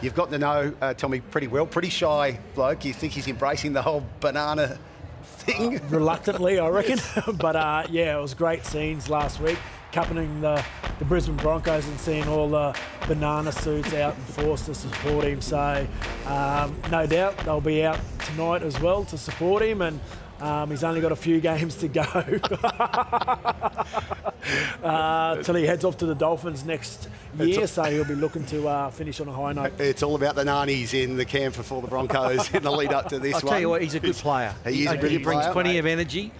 You've gotten to know Tommy pretty well. Pretty shy bloke. You think he's embracing the whole banana thing? Reluctantly, I reckon. But, yeah, it was great scenes last week, accompanying the Brisbane Broncos and seeing all the banana suits out in force to support him. So, no doubt they'll be out tonight as well to support him. And he's only got a few games to go till he heads off to the Dolphins next year, so he'll be looking to finish on a high note. It's all about the nannies in the camp for the Broncos in the lead up to this one. I'll tell you what, he's a good player. He brings plenty of energy.